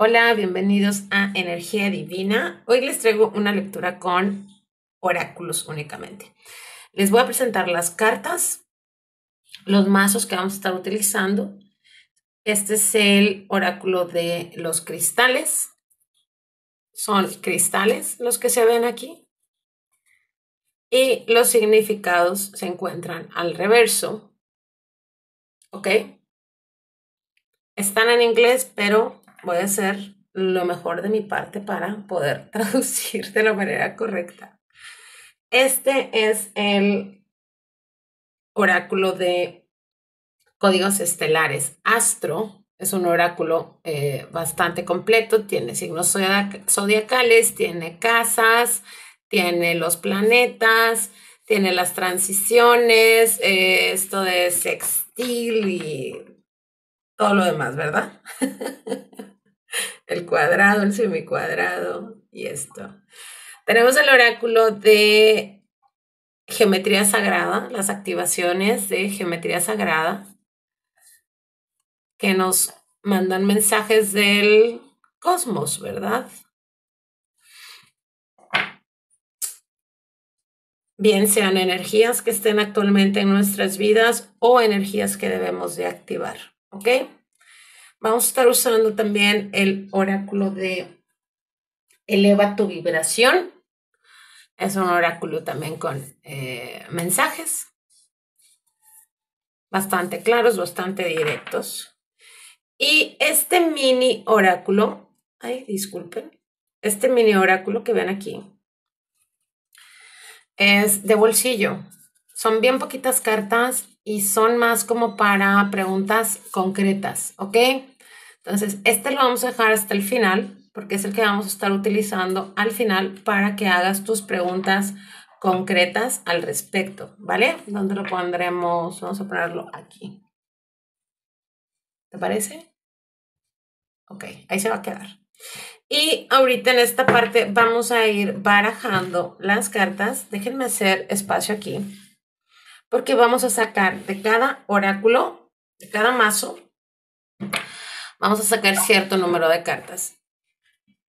Hola, bienvenidos a Energía Divina. Hoy les traigo una lectura con oráculos únicamente. Les voy a presentar las cartas, los mazos que vamos a estar utilizando. Este es el oráculo de los cristales. Son cristales los que se ven aquí. Y los significados se encuentran al reverso. ¿Ok? Están en inglés, pero voy a hacer lo mejor de mi parte para poder traducir de la manera correcta. Este es el oráculo de códigos estelares. Astro es un oráculo bastante completo. Tiene signos zodiacales, tiene casas, tiene los planetas, tiene las transiciones, esto de sextil y todo lo demás, ¿verdad? El cuadrado, el semicuadrado y esto. Tenemos el oráculo de geometría sagrada, las activaciones de geometría sagrada que nos mandan mensajes del cosmos, ¿verdad? Bien sean energías que estén actualmente en nuestras vidas o energías que debemos de activar. ¿Ok? Vamos a estar usando también el oráculo de eleva tu vibración. Es un oráculo también con mensajes bastante claros, bastante directos. Y este mini oráculo, ay, disculpen, este mini oráculo que ven aquí es de bolsillo. Son bien poquitas cartas y son más como para preguntas concretas, ¿ok? Entonces, este lo vamos a dejar hasta el final, porque es el que vamos a estar utilizando al final para que hagas tus preguntas concretas al respecto, ¿vale? ¿Dónde lo pondremos? Vamos a ponerlo aquí. ¿Te parece? Ok, ahí se va a quedar. Y ahorita en esta parte vamos a ir barajando las cartas. Déjenme hacer espacio aquí, porque vamos a sacar de cada oráculo, de cada mazo, vamos a sacar cierto número de cartas.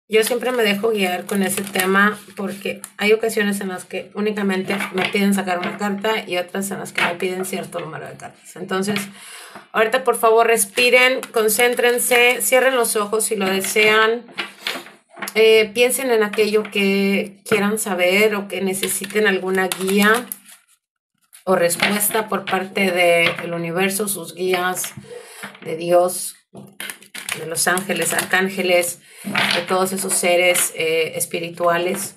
Yo siempre me dejo guiar con ese tema porque hay ocasiones en las que únicamente me piden sacar una carta y otras en las que me piden cierto número de cartas. Entonces, ahorita por favor respiren, concéntrense, cierren los ojos si lo desean. Piensen en aquello que quieran saber o que necesiten alguna guía o respuesta por parte del universo, sus guías, de Dios, de los ángeles, arcángeles, de todos esos seres espirituales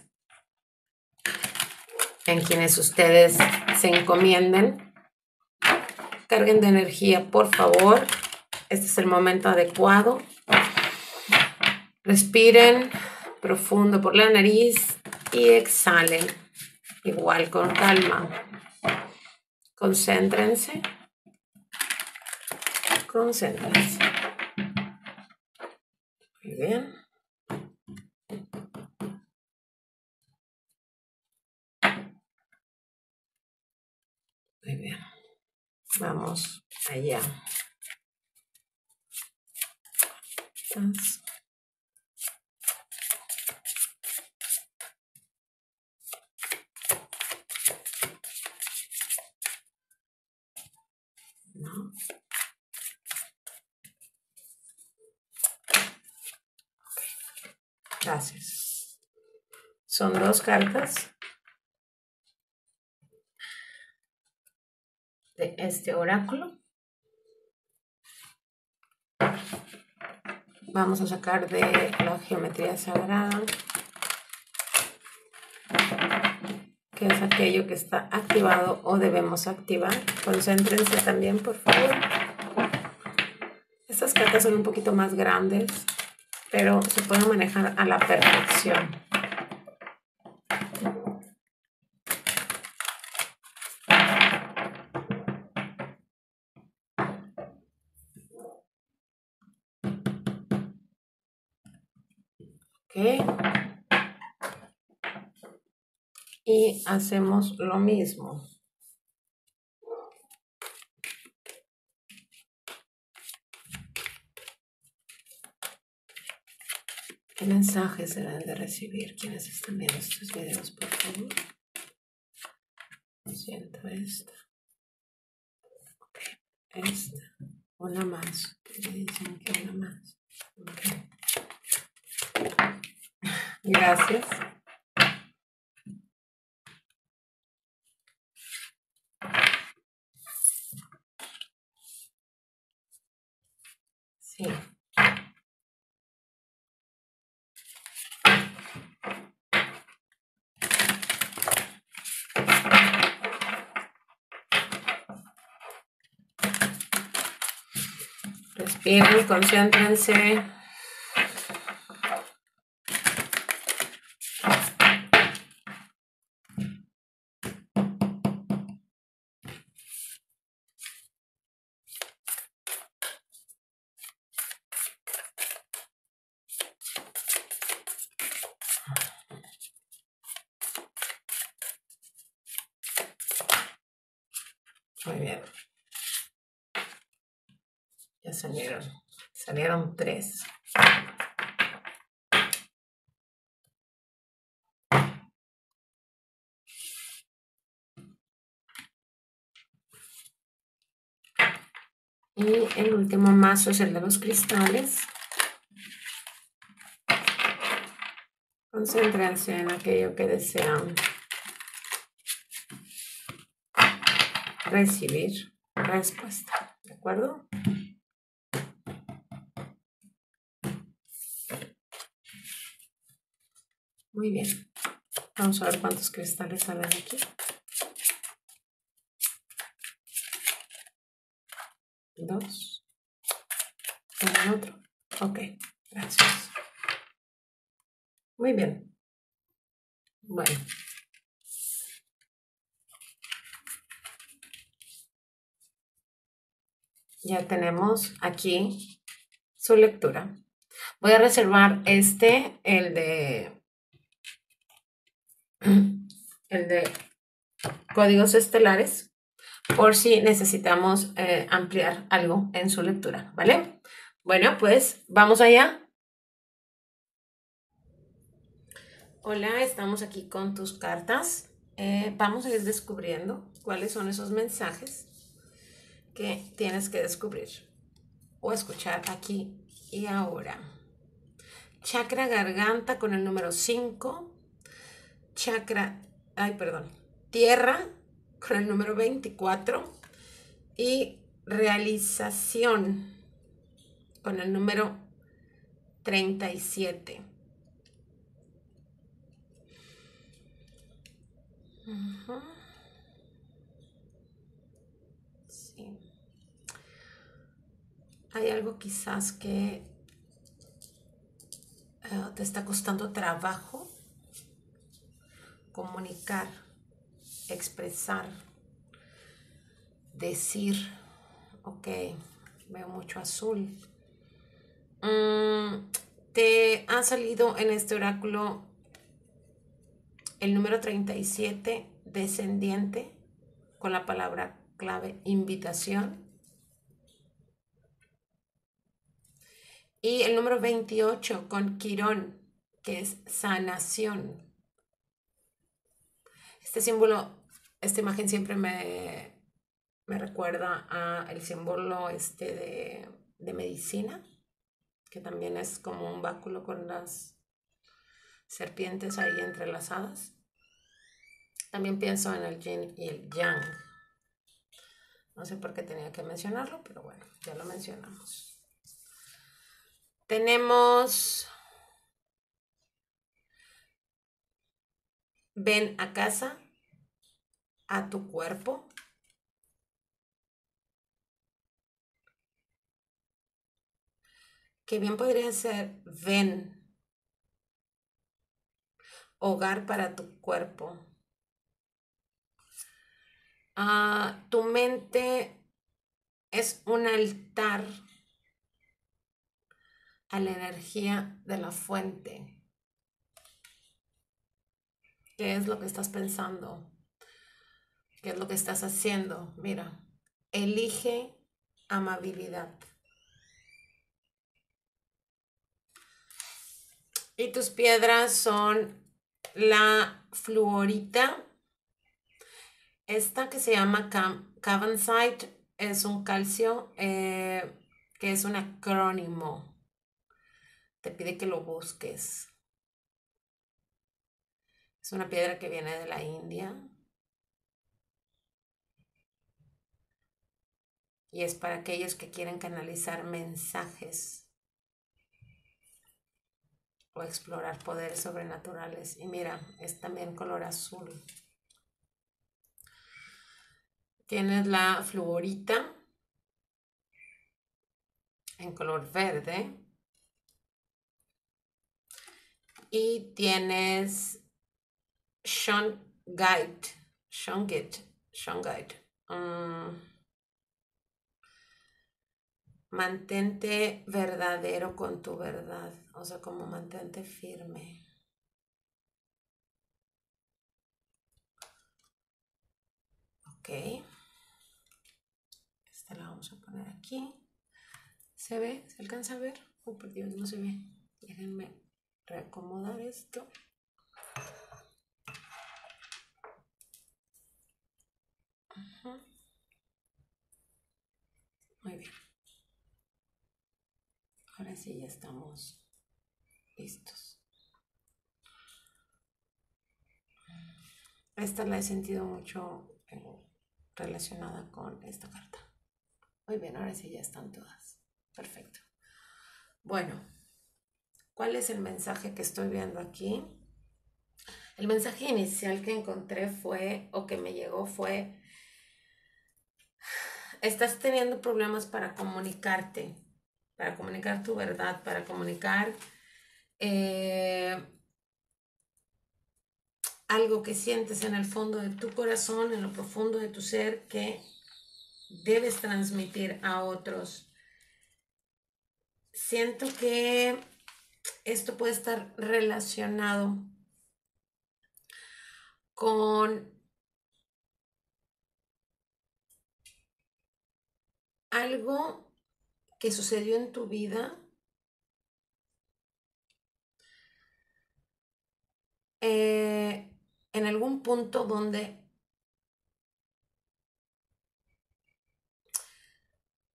en quienes ustedes se encomienden. Carguen de energía, por favor. Este es el momento adecuado. Respiren profundo por la nariz y exhalen igual con calma. Concéntrense, concéntrense. Muy bien. Muy bien. Vamos allá. Entonces, gracias. Son dos cartas de este oráculo. Vamos a sacar de la geometría sagrada, que es aquello que está activado o debemos activar. Concéntrense también, por favor. Estas cartas son un poquito más grandes, pero se pueden manejar a la perfección. Ok. Y hacemos lo mismo. ¿Qué mensajes serán de recibir quienes están viendo estos videos, por favor? Siento esta. Ok, esta. Una más. ¿Qué le dicen que una más? Ok. Gracias. Sí. Respiren, concéntrense. Muy bien. Ya salieron. Salieron 3. Y el último mazo es el de los cristales. Concéntrense en aquello que desean recibir respuesta, ¿de acuerdo? Muy bien, vamos a ver cuántos cristales salen aquí. Dos, uno, otro. Ok, gracias. Muy bien. Bueno. Ya tenemos aquí su lectura. Voy a reservar el de códigos estelares por si necesitamos ampliar algo en su lectura, ¿vale? Bueno, pues vamos allá. Hola, estamos aquí con tus cartas. Vamos a ir descubriendo cuáles son esos mensajes que tienes que descubrir o escuchar aquí y ahora. Chakra garganta con el número 5. Tierra con el número 24. Y realización con el número 37. Ajá. Hay algo quizás que te está costando trabajo comunicar, expresar, decir. Ok, veo mucho azul. Te ha salido en este oráculo el número 37, descendiente, con la palabra clave invitación. Y el número 28 con Quirón, que es sanación. Este símbolo, esta imagen siempre me recuerda al símbolo de medicina, que también es como un báculo con las serpientes ahí entrelazadas. También pienso en el yin y el yang. No sé por qué tenía que mencionarlo, pero bueno, ya lo mencionamos. Tenemos, ven a casa, a tu cuerpo. Que bien podría ser ven, hogar para tu cuerpo. Tu mente es un altar a la energía de la fuente. ¿Qué es lo que estás pensando? ¿Qué es lo que estás haciendo? Mira, elige amabilidad. Y tus piedras son la fluorita. Esta que se llama Cavansite es un calcio que es un acrónimo. Te pide que lo busques. Es una piedra que viene de la India. Y es para aquellos que quieren canalizar mensajes o explorar poderes sobrenaturales. Y mira, es también color azul. Tienes la fluorita en color verde. Y tienes shungite. Mantente verdadero con tu verdad, o sea, como mantente firme. Ok. Esta la vamos a poner aquí. ¿Se ve? ¿Se alcanza a ver? Oh, por Dios, no se ve. Déjenme reacomodar esto. Ajá. Muy bien. Ahora sí ya estamos listos. Esta la he sentido mucho relacionada con esta carta. Muy bien, ahora sí ya están todas. Perfecto. Bueno, ¿cuál es el mensaje que estoy viendo aquí? El mensaje inicial que encontré fue, o que me llegó fue, estás teniendo problemas para comunicarte. Para comunicar tu verdad, para comunicar algo que sientes en el fondo de tu corazón, en lo profundo de tu ser, que debes transmitir a otros. Siento que esto puede estar relacionado con algo que sucedió en tu vida, en algún punto donde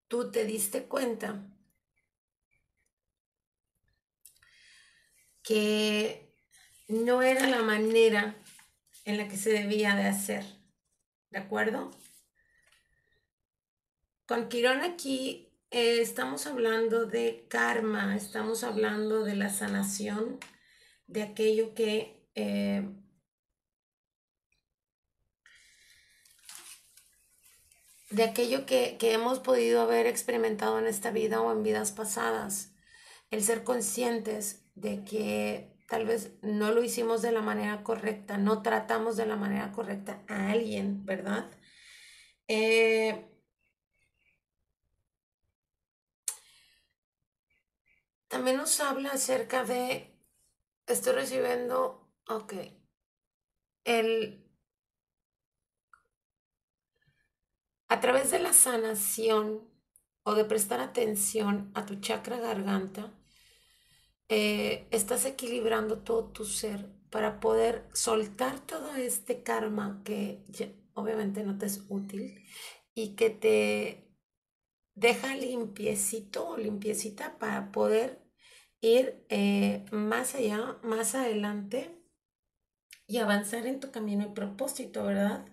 tú te diste cuenta que no era la manera en la que se debía de hacer, ¿de acuerdo? Con Quirón aquí, estamos hablando de karma, estamos hablando de la sanación de aquello que hemos podido haber experimentado en esta vida o en vidas pasadas. El ser conscientes de que tal vez no lo hicimos de la manera correcta, no tratamos de la manera correcta a alguien, ¿verdad? También nos habla acerca de, estoy recibiendo, ok, a través de la sanación o de prestar atención a tu chakra garganta, estás equilibrando todo tu ser para poder soltar todo este karma que ya, obviamente no te es útil y que te deja limpiecito o limpiecita para poder ir más allá, más adelante y avanzar en tu camino y propósito, ¿verdad?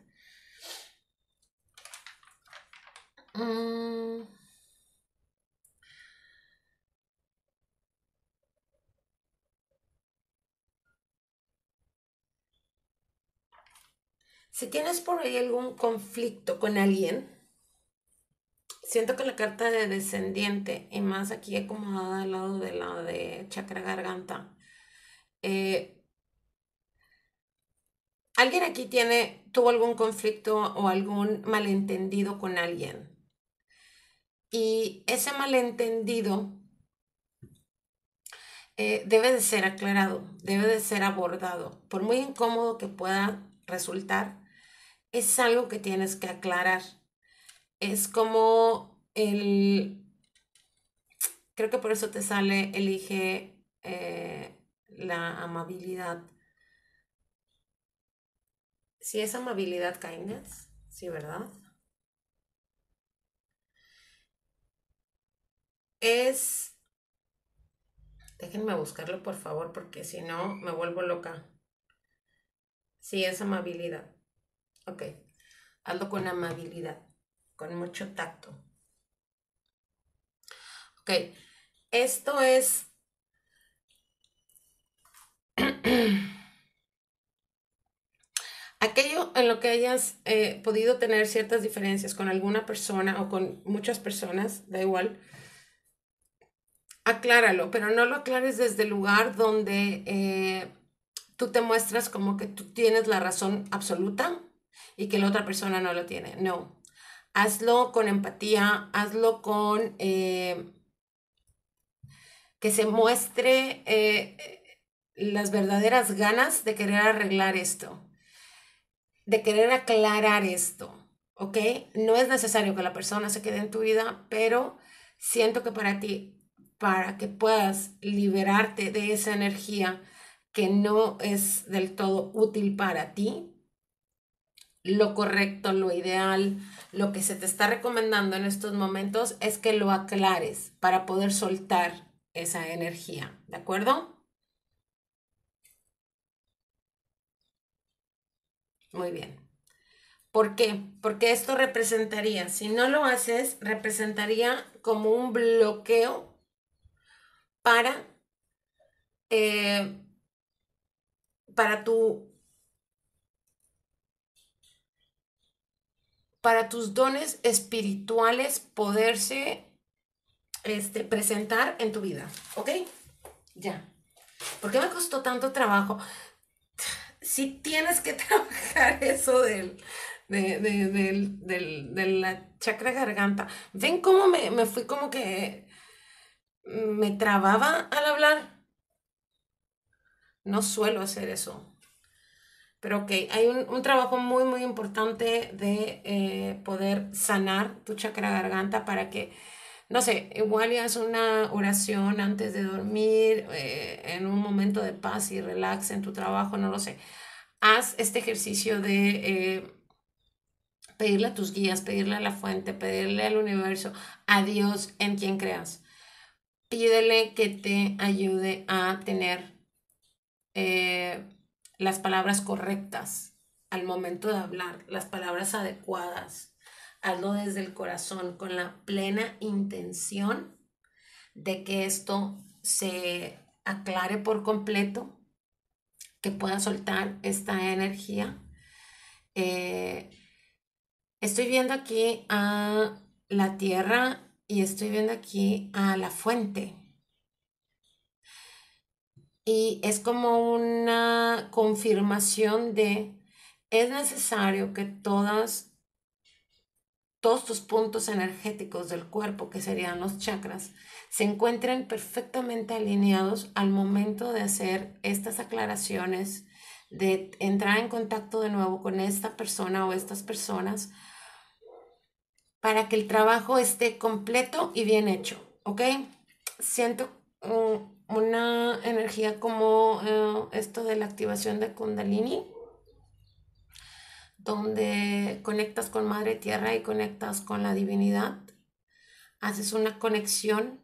Si tienes por ahí algún conflicto con alguien, siento que la carta de descendiente, y más aquí acomodada al lado de la de chakra garganta, alguien aquí tuvo algún conflicto o algún malentendido con alguien. Y ese malentendido debe de ser aclarado, debe de ser abordado. Por muy incómodo que pueda resultar, es algo que tienes que aclarar. Es como creo que por eso te sale, elige la amabilidad. Si es amabilidad, kindness, sí, ¿verdad? Es, déjenme buscarlo por favor, porque si no me vuelvo loca. Sí, es amabilidad. Ok, hazlo con amabilidad, con mucho tacto. Ok, esto es... aquello en lo que hayas podido tener ciertas diferencias con alguna persona o con muchas personas, da igual, acláralo, pero no lo aclares desde el lugar donde tú te muestras como que tú tienes la razón absoluta y que la otra persona no lo tiene. No, hazlo con empatía, hazlo con que se muestre las verdaderas ganas de querer arreglar esto, de querer aclarar esto, ¿ok? No es necesario que la persona se quede en tu vida, pero siento que para ti, para que puedas liberarte de esa energía que no es del todo útil para ti, lo correcto, lo ideal, lo que se te está recomendando en estos momentos es que lo aclares para poder soltar esa energía, ¿de acuerdo? Muy bien. ¿Por qué? Porque esto representaría, si no lo haces, representaría como un bloqueo para tus dones espirituales poderse presentar en tu vida. ¿Ok? Ya. ¿Por qué me costó tanto trabajo? Sí tienes que trabajar eso de la chakra garganta. ¿Ven cómo me fui como que me trababa al hablar? No suelo hacer eso. Pero ok, hay un trabajo muy, muy importante de poder sanar tu chakra garganta para que, no sé, igual ya es una oración antes de dormir, en un momento de paz y relax en tu trabajo, no lo sé. Haz este ejercicio de pedirle a tus guías, pedirle a la fuente, pedirle al universo, a Dios en quien creas. Pídele que te ayude a tener las palabras correctas al momento de hablar, las palabras adecuadas. Hazlo desde el corazón, con la plena intención de que esto se aclare por completo, que pueda soltar esta energía. Estoy viendo aquí a la tierra y estoy viendo aquí a la fuente. Y es como una confirmación de, es necesario que todos tus puntos energéticos del cuerpo, que serían los chakras, se encuentren perfectamente alineados al momento de hacer estas aclaraciones, de entrar en contacto de nuevo con esta persona o estas personas, para que el trabajo esté completo y bien hecho, ¿ok? Siento una energía como esto de la activación de Kundalini, donde conectas con Madre Tierra y conectas con la divinidad, haces una conexión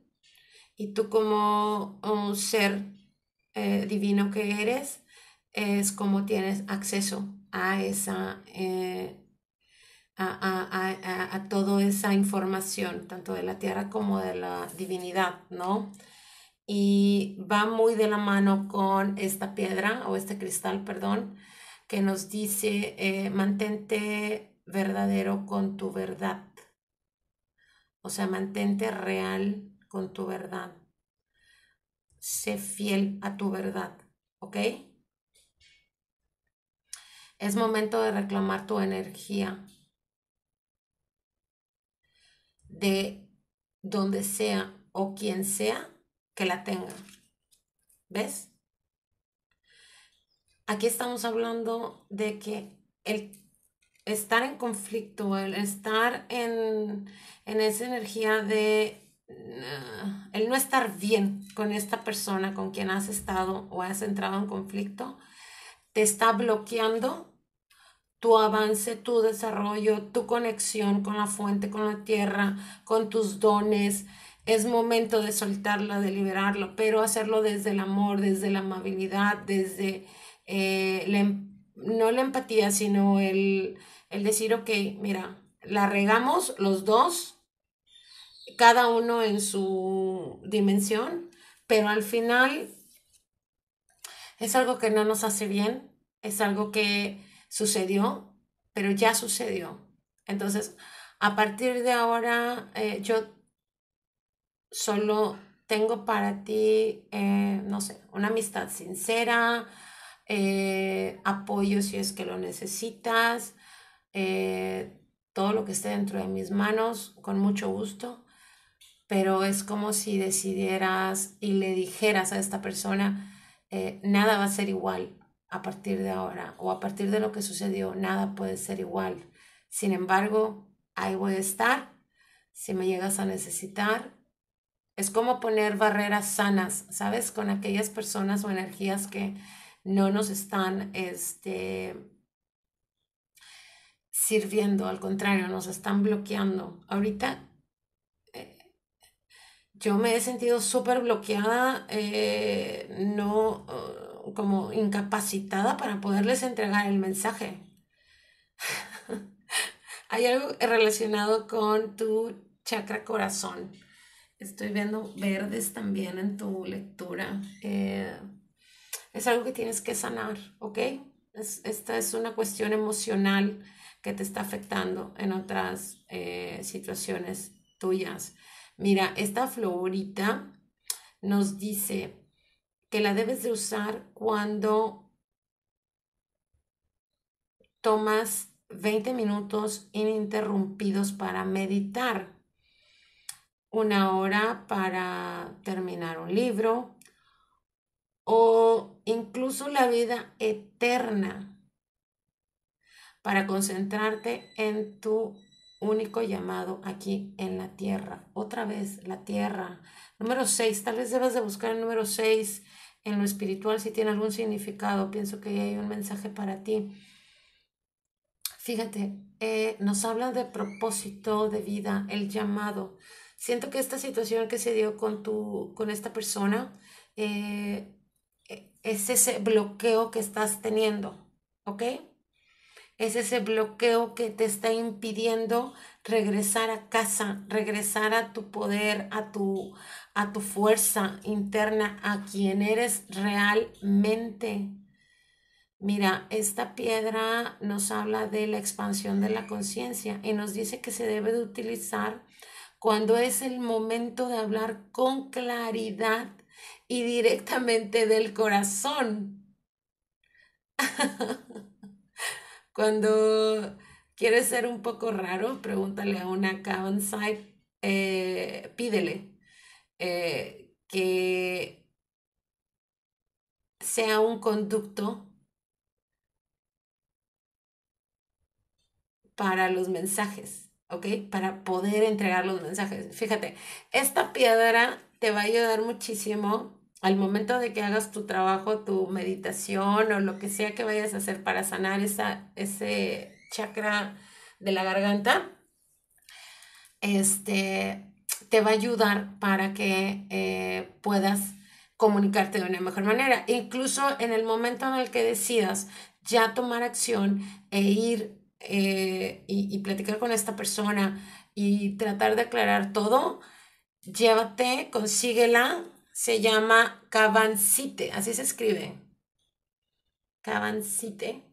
y tú como un ser divino que eres, es como tienes acceso a esa a toda esa información, tanto de la tierra como de la divinidad, ¿no? Y va muy de la mano con esta piedra, o este cristal, perdón, que nos dice, mantente verdadero con tu verdad. O sea, mantente real con tu verdad. Sé fiel a tu verdad, ¿ok? Es momento de reclamar tu energía, de donde sea o quien sea que la tenga. ¿Ves? Aquí estamos hablando de que el estar en conflicto, el estar en esa energía de el no estar bien con esta persona con quien has estado o has entrado en conflicto, te está bloqueando tu avance, tu desarrollo, tu conexión con la fuente, con la tierra, con tus dones. Es momento de soltarla, de liberarlo, pero hacerlo desde el amor, desde la amabilidad, desde no la empatía, sino el decir, ok, mira, la regamos los dos, cada uno en su dimensión, pero al final es algo que no nos hace bien, es algo que sucedió, pero ya sucedió. Entonces, a partir de ahora, yo solo tengo para ti, no sé, una amistad sincera, apoyo si es que lo necesitas, todo lo que esté dentro de mis manos, con mucho gusto. Pero es como si decidieras y le dijeras a esta persona, nada va a ser igual a partir de ahora, o a partir de lo que sucedió, nada puede ser igual. Sin embargo, ahí voy a estar, si me llegas a necesitar. Es como poner barreras sanas, ¿sabes? Con aquellas personas o energías que no nos están sirviendo, al contrario, nos están bloqueando. Ahorita yo me he sentido súper bloqueada, no como incapacitada para poderles entregar el mensaje. Hay algo relacionado con tu chakra corazón. Estoy viendo verdes también en tu lectura. Es algo que tienes que sanar, ¿ok? Esta es una cuestión emocional que te está afectando en otras situaciones tuyas. Mira, esta florita nos dice que la debes de usar cuando tomas 20 minutos ininterrumpidos para meditar, 1 hora para terminar un libro o incluso la vida eterna para concentrarte en tu único llamado aquí en la tierra. Otra vez, la tierra. Número 6, tal vez debas de buscar el número 6 en lo espiritual si tiene algún significado. Pienso que hay un mensaje para ti. Fíjate, nos habla de propósito de vida, el llamado. Siento que esta situación que se dio con esta persona es ese bloqueo que estás teniendo, ¿ok? Es ese bloqueo que te está impidiendo regresar a casa, regresar a tu poder, a tu fuerza interna, a quien eres realmente. Mira, esta piedra nos habla de la expansión de la conciencia y nos dice que se debe de utilizar cuando es el momento de hablar con claridad y directamente del corazón. Cuando quieres ser un poco raro, pregúntale a una Kansai, pídele que sea un conducto para los mensajes, ¿ok? Para poder entregar los mensajes. Fíjate, esta piedra te va a ayudar muchísimo al momento de que hagas tu trabajo, tu meditación o lo que sea que vayas a hacer para sanar ese chakra de la garganta. Te va a ayudar para que puedas comunicarte de una mejor manera. Incluso en el momento en el que decidas ya tomar acción e ir y platicar con esta persona y tratar de aclarar todo, llévate, consíguela. Se llama Cavancite, así se escribe. Cavancite.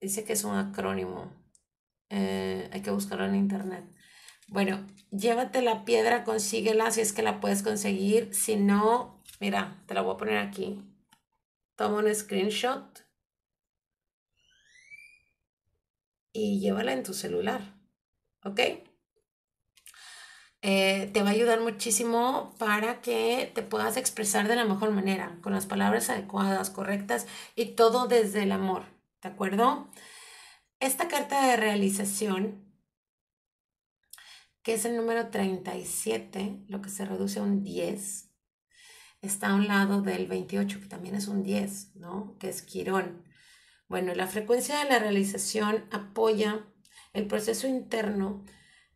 Dice que es un acrónimo. Hay que buscarlo en internet. Bueno, llévate la piedra, consíguela si es que la puedes conseguir. Si no, mira, te la voy a poner aquí. Toma un screenshot y llévala en tu celular. ¿Ok? Te va a ayudar muchísimo para que te puedas expresar de la mejor manera, con las palabras adecuadas, correctas y todo desde el amor, ¿de acuerdo? Esta carta de realización que es el número 37, lo que se reduce a un 10, está a un lado del 28, que también es un 10, ¿no? Que es Quirón. Bueno, la frecuencia de la realización apoya el proceso interno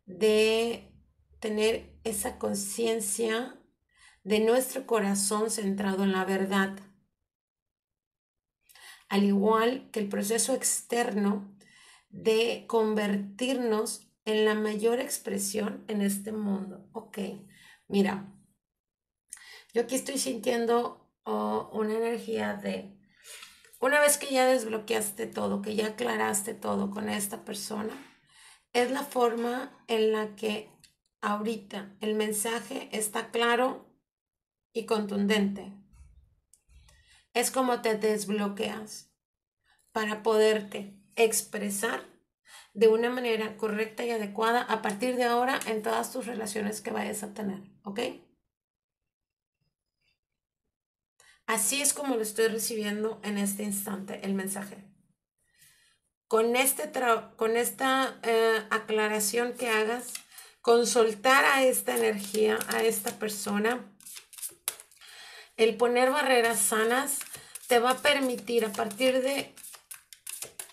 de tener esa conciencia de nuestro corazón centrado en la verdad. Al igual que el proceso externo de convertirnos en la mayor expresión en este mundo. Ok, mira, yo aquí estoy sintiendo una energía de, una vez que ya desbloqueaste todo, que ya aclaraste todo con esta persona, es la forma en la que ahorita el mensaje está claro y contundente. Es como te desbloqueas para poderte expresar de una manera correcta y adecuada a partir de ahora en todas tus relaciones que vayas a tener, ¿ok? Así es como lo estoy recibiendo en este instante, el mensaje. Con esta aclaración que hagas, con soltar a esta energía, a esta persona, el poner barreras sanas te va a permitir, a partir de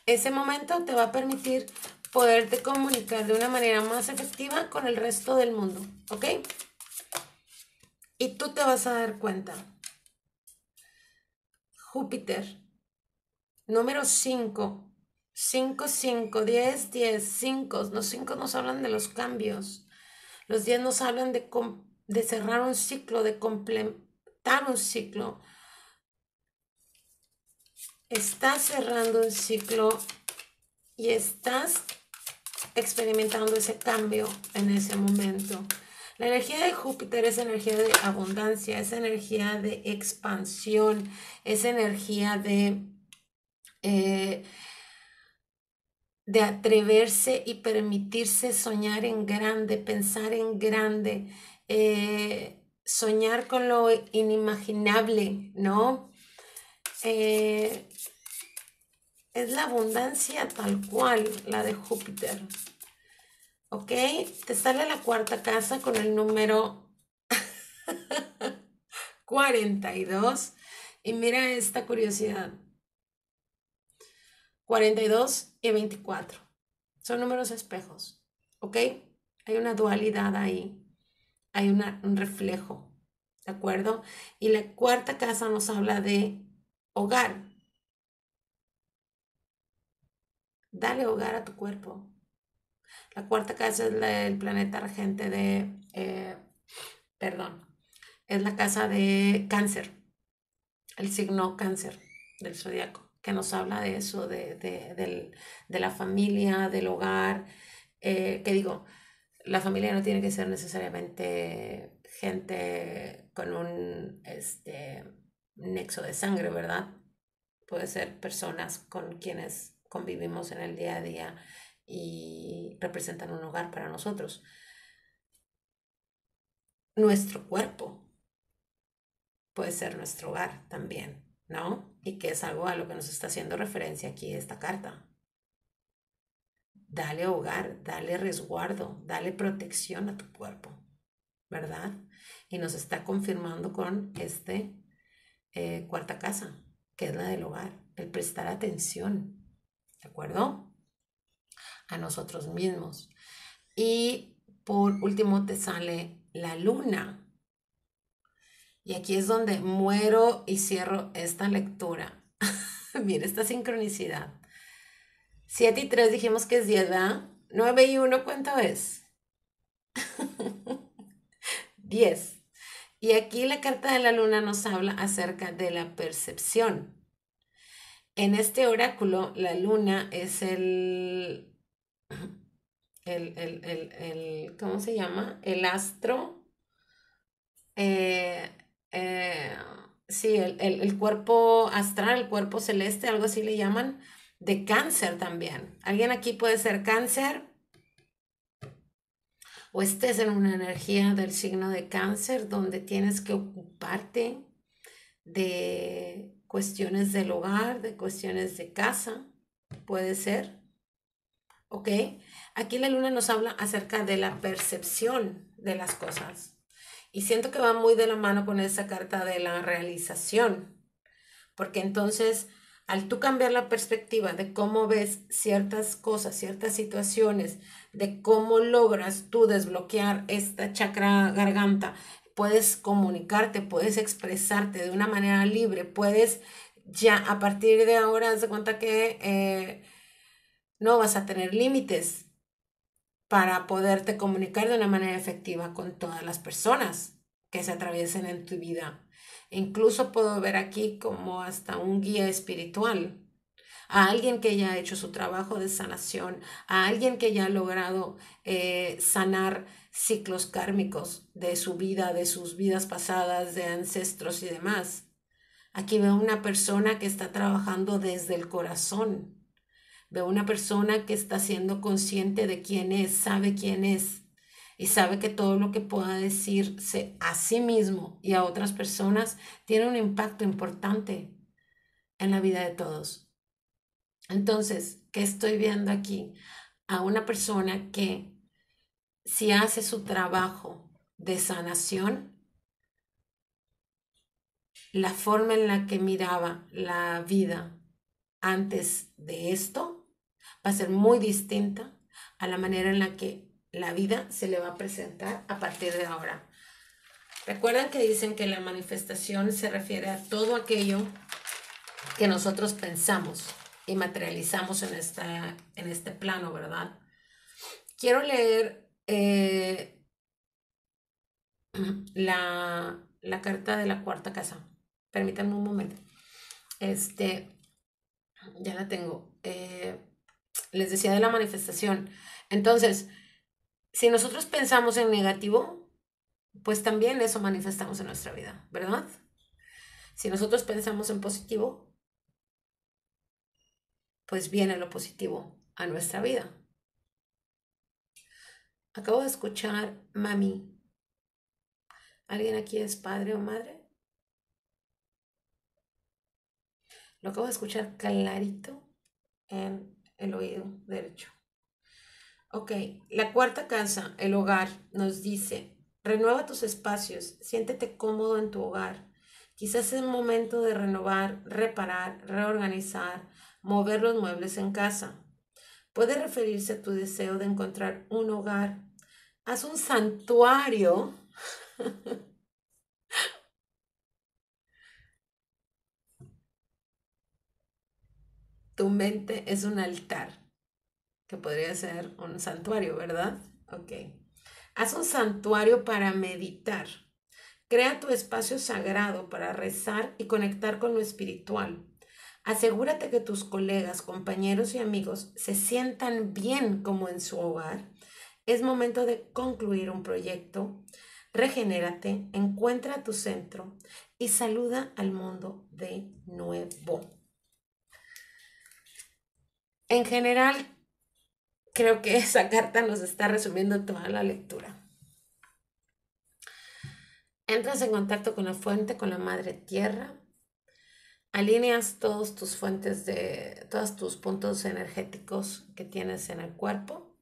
ese momento, te va a permitir poderte comunicar de una manera más efectiva con el resto del mundo, ¿ok? Y tú te vas a dar cuenta. Júpiter, número 5, 5, 5, 10, 10, 5. Los 5 nos hablan de los cambios. Los 10 nos hablan de cerrar un ciclo, de completar un ciclo. Estás cerrando un ciclo y estás experimentando ese cambio en ese momento. La energía de Júpiter es energía de abundancia, es energía de expansión, es energía de atreverse y permitirse soñar en grande, pensar en grande, soñar con lo inimaginable, ¿no? Es la abundancia tal cual, la de Júpiter. Ok, te sale la cuarta casa con el número 42. Y mira esta curiosidad. 42 y 24. Son números espejos. Ok, hay una dualidad ahí. Hay un reflejo. ¿De acuerdo? Y la cuarta casa nos habla de hogar. Dale hogar a tu cuerpo. La cuarta casa es el planeta regente de, es la casa de Cáncer, el signo Cáncer del zodiaco, que nos habla de eso, de la familia, del hogar, que digo, la familia no tiene que ser necesariamente gente con un nexo de sangre, ¿verdad? Puede ser personas con quienes convivimos en el día a día y representan un hogar para nosotros. Nuestro cuerpo puede ser nuestro hogar también, ¿no? Y que es algo a lo que nos está haciendo referencia aquí esta carta. Dale hogar, dale resguardo, dale protección a tu cuerpo, ¿verdad? Y nos está confirmando con cuarta casa, que es la del hogar, el prestar atención, ¿de acuerdo? A nosotros mismos. Y por último te sale la luna. Y aquí es donde muero y cierro esta lectura. Mira esta sincronicidad. 7 y 3 dijimos que es 10, ¿verdad? 9 y 1, ¿cuánto es? 10. Y aquí la carta de la luna nos habla acerca de la percepción. En este oráculo, la luna es el ¿cómo se llama? El astro, sí, el cuerpo astral, el cuerpo celeste, algo así le llaman, de Cáncer también. ¿Alguien aquí puede ser Cáncer? O estés en una energía del signo de Cáncer donde tienes que ocuparte de cuestiones del hogar, de cuestiones de casa, puede ser, ¿Ok? Aquí la luna nos habla acerca de la percepción de las cosas. Y siento que va muy de la mano con esa carta de la realización. Porque entonces, al tú cambiar la perspectiva de cómo ves ciertas cosas, ciertas situaciones, de cómo logras tú desbloquear esta chakra garganta, puedes comunicarte, puedes expresarte de una manera libre, puedes ya a partir de ahora, haz de cuenta que no vas a tener límites para poderte comunicar de una manera efectiva con todas las personas que se atraviesen en tu vida. Incluso puedo ver aquí como hasta un guía espiritual, a alguien que ya ha hecho su trabajo de sanación, a alguien que ya ha logrado sanar ciclos kármicos de su vida, de sus vidas pasadas, de ancestros y demás. Aquí veo una persona que está trabajando desde el corazón. Veo una persona que está siendo consciente de quién es, y sabe que todo lo que pueda decirse a sí mismo y a otras personas tiene un impacto importante en la vida de todos. Entonces, ¿qué estoy viendo aquí? A una persona que si hace su trabajo de sanación, la forma en la que miraba la vida antes de esto va a ser muy distinta a la manera en la que la vida se le va a presentar a partir de ahora. Recuerdan que dicen que la manifestación se refiere a todo aquello que nosotros pensamos y materializamos en este plano, ¿verdad? Quiero leer la carta de la cuarta casa. Permítanme un momento. Ya la tengo. Les decía de la manifestación. Entonces, si nosotros pensamos en negativo, pues también eso manifestamos en nuestra vida, ¿verdad? Si nosotros pensamos en positivo, pues viene lo positivo a nuestra vida. Acabo de escuchar mami. ¿Alguien aquí es padre o madre? Lo acabo de escuchar clarito en el oído derecho. Ok, la cuarta casa, el hogar, nos dice, renueva tus espacios, siéntete cómodo en tu hogar. Quizás es el momento de renovar, reparar, reorganizar, mover los muebles en casa. Puede referirse a tu deseo de encontrar un hogar. Haz un santuario. Tu mente es un altar, que podría ser un santuario, ¿verdad? Ok. Haz un santuario para meditar. Crea tu espacio sagrado para rezar y conectar con lo espiritual. Asegúrate que tus colegas, compañeros y amigos se sientan bien como en su hogar. Es momento de concluir un proyecto. Regenérate, encuentra tu centro y saluda al mundo de nuevo. En general, creo que esa carta nos está resumiendo toda la lectura. Entras en contacto con la fuente, con la madre tierra. Alineas todos tus fuentes de todos tus puntos energéticos que tienes en el cuerpo.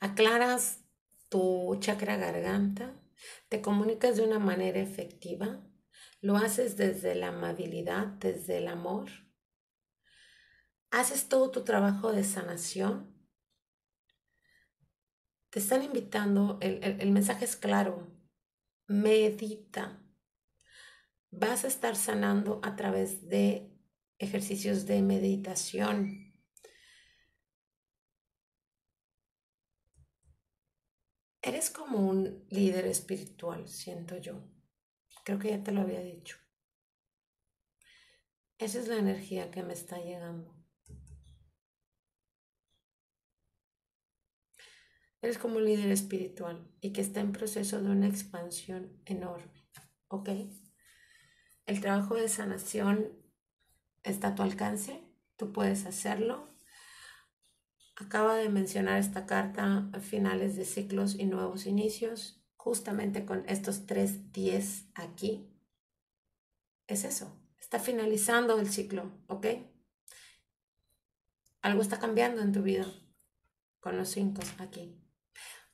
Aclaras tu chakra garganta. Te comunicas de una manera efectiva. Lo haces desde la amabilidad, desde el amor. Haces todo tu trabajo de sanación. Te están invitando, el mensaje es claro. Medita. Vas a estar sanando a través de ejercicios de meditación. Eres como un líder espiritual, siento yo. Creo que ya te lo había dicho. Esa es la energía que me está llegando. Eres como un líder espiritual y que está en proceso de una expansión enorme, ¿ok? El trabajo de sanación está a tu alcance, tú puedes hacerlo. Acaba de mencionar esta carta a finales de ciclos y nuevos inicios, justamente con estos 3 10 aquí. Es eso, está finalizando el ciclo, ¿ok? Algo está cambiando en tu vida con los 5 aquí.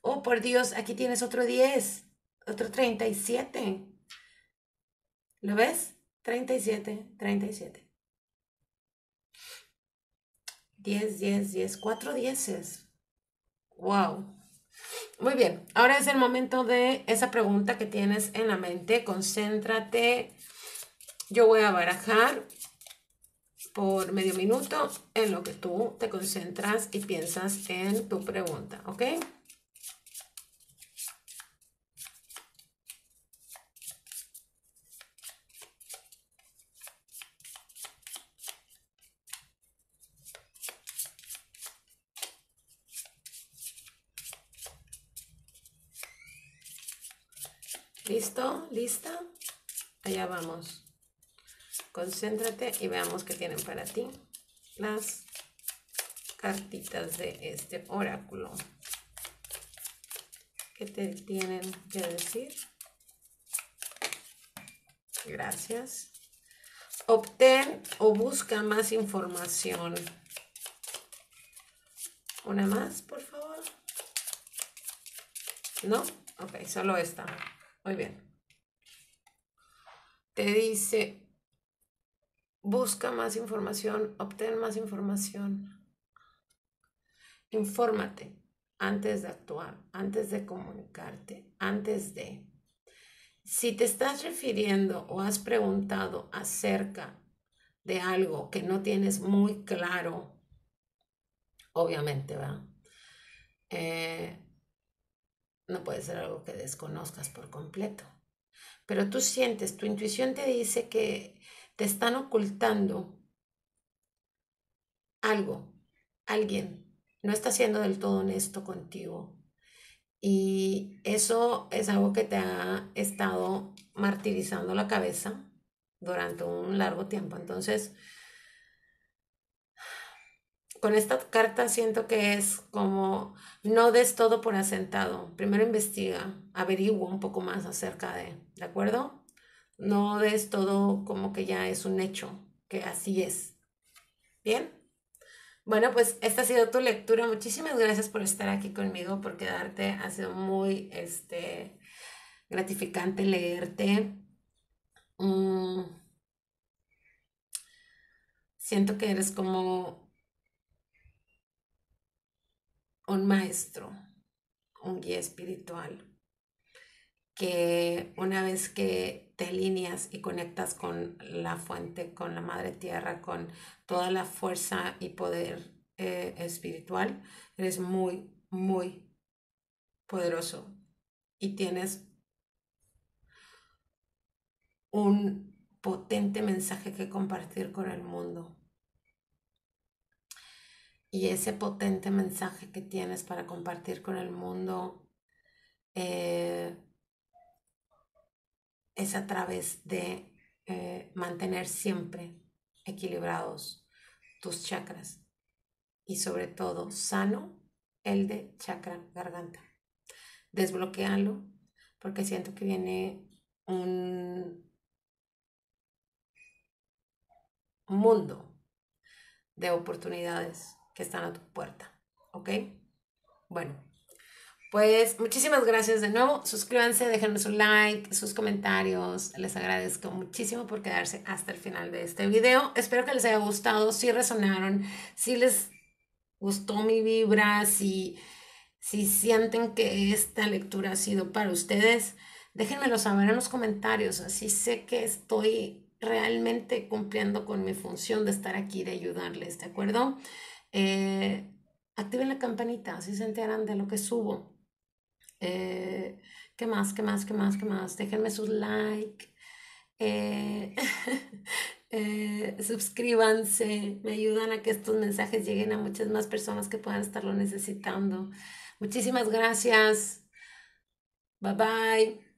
Oh, por Dios, aquí tienes otro 10, otro 37. ¿Lo ves? 37, 37. 10, 10, 10, 4 dieces. Wow. Muy bien, ahora es el momento de esa pregunta que tienes en la mente. Concéntrate. Yo voy a barajar por medio minuto en lo que tú te concentras y piensas en tu pregunta, ¿ok? ¿Listo? ¿Lista? Allá vamos. Concéntrate y veamos qué tienen para ti las cartitas de este oráculo. ¿Qué te tienen que decir? Gracias. Obtén o busca más información. ¿Una más, por favor? ¿No? Ok, solo esta. Muy bien. Te dice, busca más información, obtén más información. Infórmate antes de actuar, antes de comunicarte, antes de... Si te estás refiriendo o has preguntado acerca de algo que no tienes muy claro, obviamente, ¿verdad? No puede ser algo que desconozcas por completo. Pero tú sientes, tu intuición te dice que te están ocultando algo. Alguien no está siendo del todo honesto contigo. Y eso es algo que te ha estado martirizando la cabeza durante un largo tiempo. Entonces, con esta carta siento que es como no des todo por asentado. Primero investiga, averigua un poco más acerca de, acuerdo? No des todo como que ya es un hecho, que así es. ¿Bien? Bueno, pues esta ha sido tu lectura. Muchísimas gracias por estar aquí conmigo, por quedarte. Ha sido muy gratificante leerte. Siento que eres como un maestro, un guía espiritual, que una vez que te alineas y conectas con la fuente, con la madre tierra, con toda la fuerza y poder espiritual, eres muy, muy poderoso y tienes un potente mensaje que compartir con el mundo. Y ese potente mensaje que tienes para compartir con el mundo es a través de mantener siempre equilibrados tus chakras y sobre todo sano el de chakra garganta. Desbloquéalo porque siento que viene un mundo de oportunidades que están a tu puerta, ¿ok? Bueno, pues muchísimas gracias de nuevo. Suscríbanse, déjenos un like, sus comentarios. Les agradezco muchísimo por quedarse hasta el final de este video. Espero que les haya gustado, si resonaron, si les gustó mi vibra, si sienten que esta lectura ha sido para ustedes, déjenmelo saber en los comentarios, así sé que estoy realmente cumpliendo con mi función de estar aquí, de ayudarles, ¿de acuerdo? Activen la campanita, así se enteran de lo que subo. ¿Qué más? ¿Qué más? ¿Qué más? ¿Qué más? Déjenme sus like. Suscríbanse. Me ayudan a que estos mensajes lleguen a muchas más personas que puedan estarlo necesitando. Muchísimas gracias. Bye, bye.